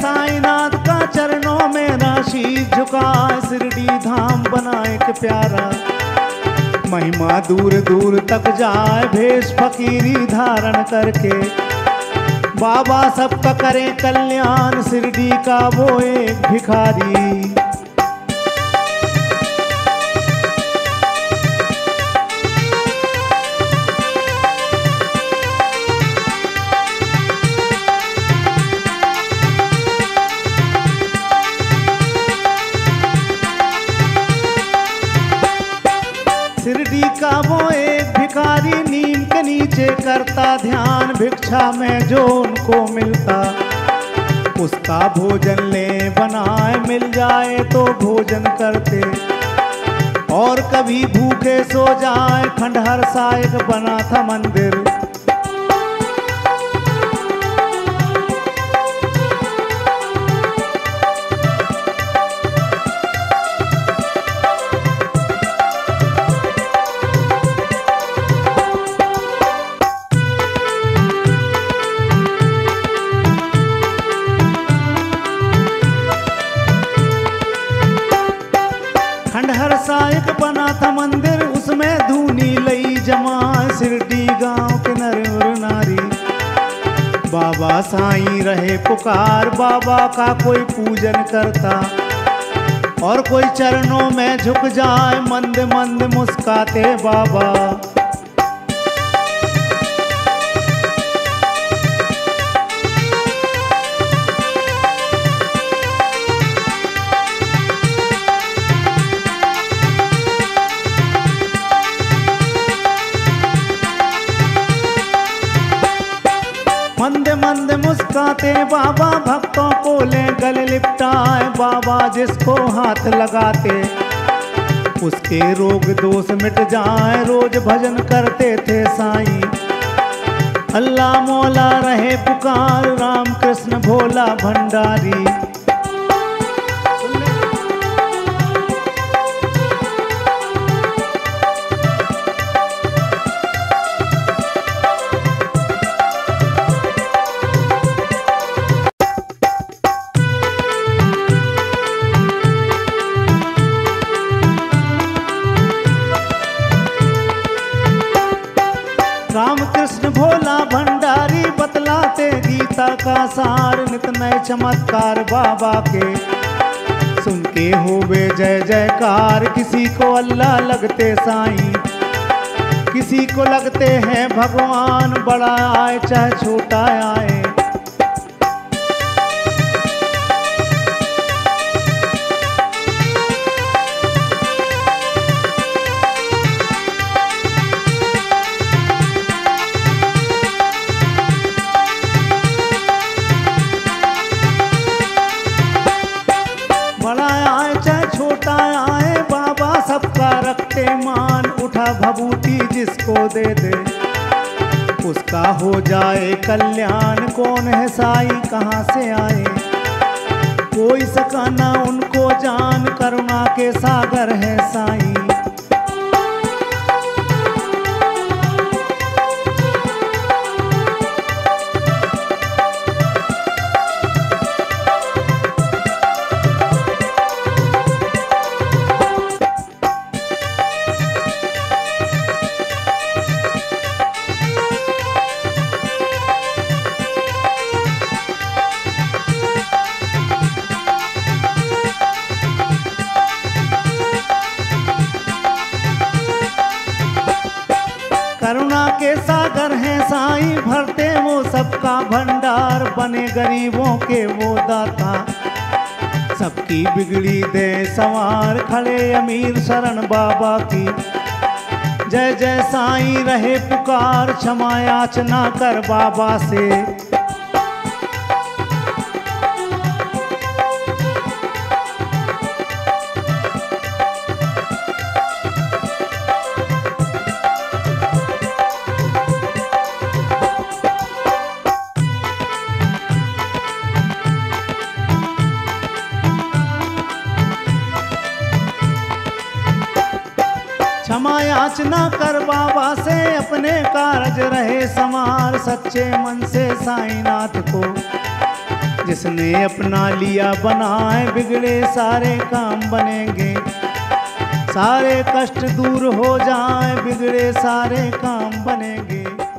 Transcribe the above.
साई नाथ का चरणों में राशि झुका, शिरडी धाम बनाए के प्यारा। महिमा दूर दूर तक जाए, भेष फकीरी धारण करके। बाबा सबका करे कल्याण, शिरडी का वो एक भिखारी। शिरडी का वो एक भिखारी, नीम के नीचे करता ध्यान, भिक्षा में जो उनको मिलता उसका भोजन ले बनाए। मिल जाए तो भोजन करते, और कभी भूखे सो जाए। खंडहर साहिब बना था मंदिर, खंडहर साहिब बना था मंदिर, उसमें धूनी लई जमा। शिरडी गांव के नर और नारी बाबा साईं रहे पुकार। बाबा का कोई पूजन करता, और कोई चरणों में झुक जाए। मंद मंद मुस्काते बाबा। मंद मंद मुस्काते बाबा, भक्तों को ले गले लिपटाए। बाबा जिसको हाथ लगाते उसके रोग दोष मिट जाए। रोज भजन करते थे साईं, अल्लाह मौला रहे पुकार। राम कृष्ण भोला भंडारी। रामकृष्ण भोला भंडारी बतलाते गीता का सार। नित नए चमत्कार बाबा के सुन के होवे जय जयकार। किसी को अल्लाह लगते साईं, किसी को लगते हैं भगवान। बड़ा आए चाहे छोटा आए, बड़ा आए चाहे छोटा आए। बाबा सबका रखते मान। उठा भभूति जिसको दे दे उसका हो जाए कल्याण। कौन है साई कहाँ से आए, कोई सकाना उनको जान। करुणा के सागर है साई। करुणा के सागर हैं साईं, भरते वो सबका भंडार। बने गरीबों के वो दाता, सबकी बिगड़ी दे संवार। खड़े अमीर शरण बाबा की, जय जय साईं रहे पुकार। क्षमा याचना कर बाबा से, क्षमा याचना कर बाबा से, अपने कारज रहे समार। सच्चे मन से साई नाथ को जिसने अपना लिया बनाए, बिगड़े सारे काम बनेंगे, सारे कष्ट दूर हो जाए, बिगड़े सारे काम बनेंगे।